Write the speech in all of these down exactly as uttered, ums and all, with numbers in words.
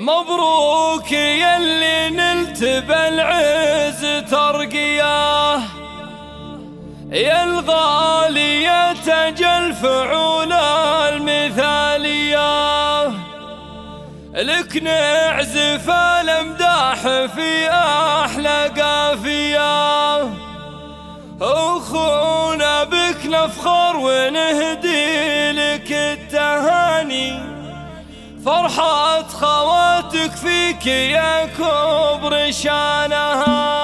مبروك يلي نلت بالعز ترقياه، يا الغالي يتجل فعول المثالية، لك نعزف الامداح في احلى قافية، اخونا بك نفخر ونهدي لك التهاني، فرحة خواتك فيك يا كبر شانها.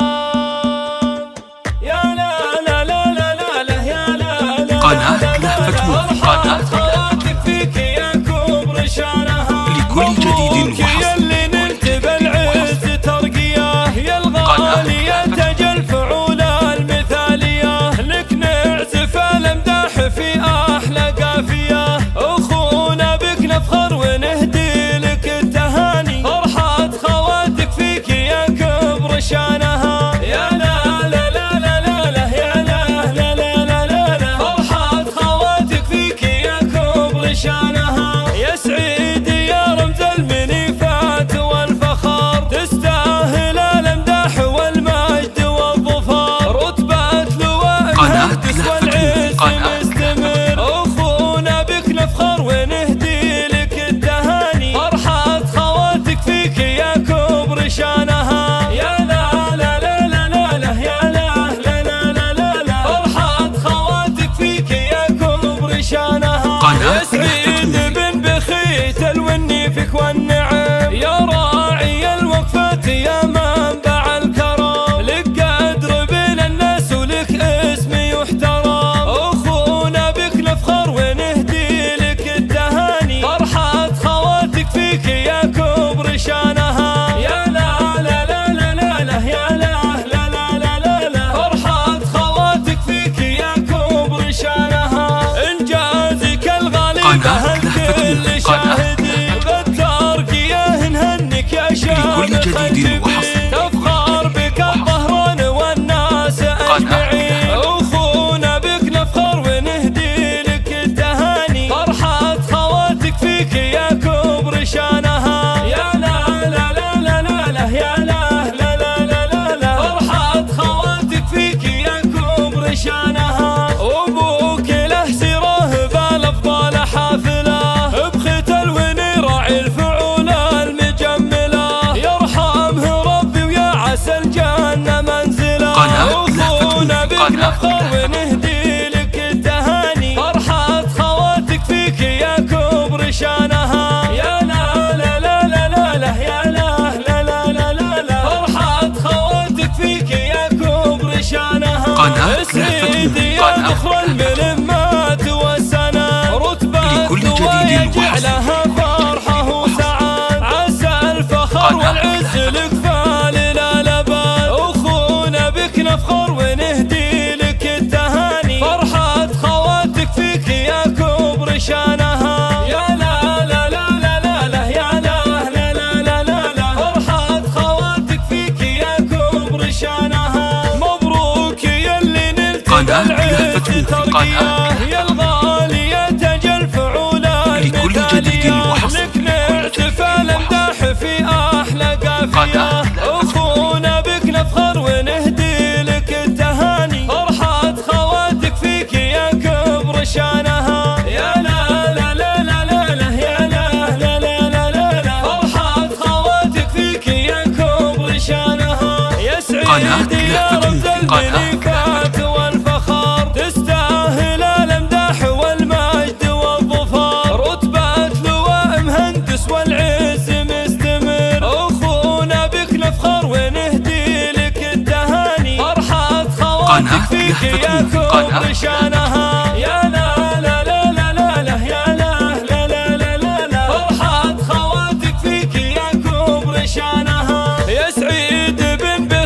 يا لا لا لا لا لا لا يا لا لا قناة لهفة فرحة خواتك فيك يا كبر شانها. لكل جديد وحصد ملك بالعز ترقياه، يا الغالي يتجل فعوله المثالية، لك نعزف الامداح في أحلى قافية، أخونا بك نفخر ونهدي شانها. يا لا لا لا لا لا يا لا لا لا لا لا فرحة خواتك فيك يا كبر شانها. يا سعيد يا رمز المنيفات والفخار، تستاهل الامداح والمجد والظفار، رتبة لواء الهندس والعز مستمر، اخونا بك نفخر ونهدي لك التهاني، فرحة خواتك فيك يا كبر شانها. يسعد بن بخيت الوني فيك والنعم، يا راعي الوقفات يا منبع الكرم، لك قدر بين الناس ولك اسم يحترم، اخونا بك نفخر ونهدي لك التهاني، فرحة خواتك فيك يا كبر شانها. يا لا لا لا لا لا يا لا لا لا لا لا فرحة خواتك فيك يا كبر شانها. كل شاهدي بالترقية نهنك يا شاب خلفي، نفخر بك الظهران والناس أجمعين، أخونا بك نفخر ونهدي لك التهاني، فرحة خواتك فيك يا كبر شانها. يا لا لا لا لا لا يا لا لا لا لا لا فرحة خواتك فيك يا كبر شانها. أبوك له سيره بالأفضل حافل، أخونا بك نفخر ونهدي لك التهاني، فرحة خواتك فيك يا كبر شانها. يا لا لا لا لا لا يا لا لا لا لا فرحة خواتك فيك يا كبر شانها. سيدي يا ذخر الملمات والسنة، رتبة لواء يجعلها فرحة وسعاد، عسى الفخر والعز لك فالل الأبد، أخونا بك نفخر شانها. يا لا لا لا لا لا يا لا لا لا لا لا فرحة خواتك فيك يا كبر شانها. مبروك يلي نلت بالعز ترقياه، يا الغالي يتجل فعوله المثالية، لك نعزف الامداح في أحلى قافية، أخونا بك نفخر ونهدي لك التهاني، فرحة خواتك فيك يا كبر شانها. سعيدي يا رمز المنيفات والفخار، تستاهل الامداح والمجد والظفار، رتبة لواء مهندس والعز مستمر، اخونا بك نفخر ونهدي لك التهاني، فرحة خواتك فيك يا كبر شانها. يا لا لا لا لا لا يا لا لا لا لا فرحة خواتك فيك يا كبر شانها. يا سعيد بن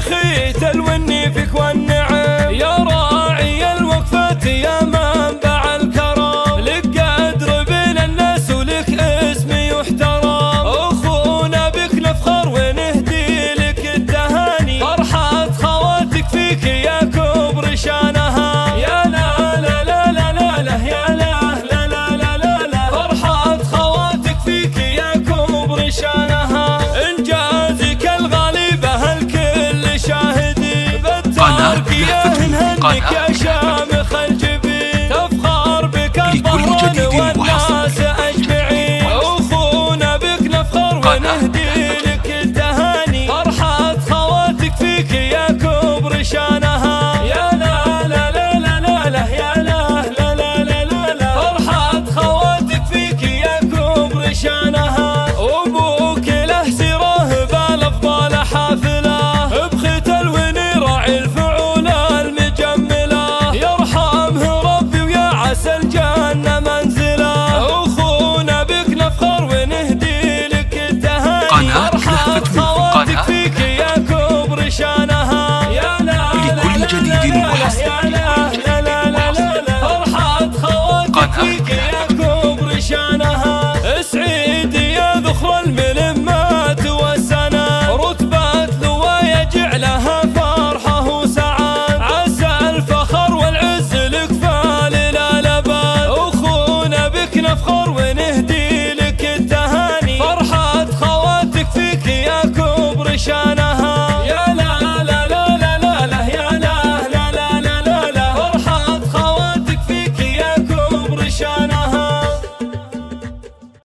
الوني فيك والنعم، يا راعي الوقفات يا منبع الكرم، لك قدر بين الناس ولك اسم يحترم، اخونا بك نفخر ونهدي لك التهاني، فرحة خواتك فيك يا كبر شانها. يا لا لا لا لا لا القناة. لكل جديد وحصد أجمعين وأخونا بك نفخر ونهدي لك التهاني، فرحة خواتك فيك يا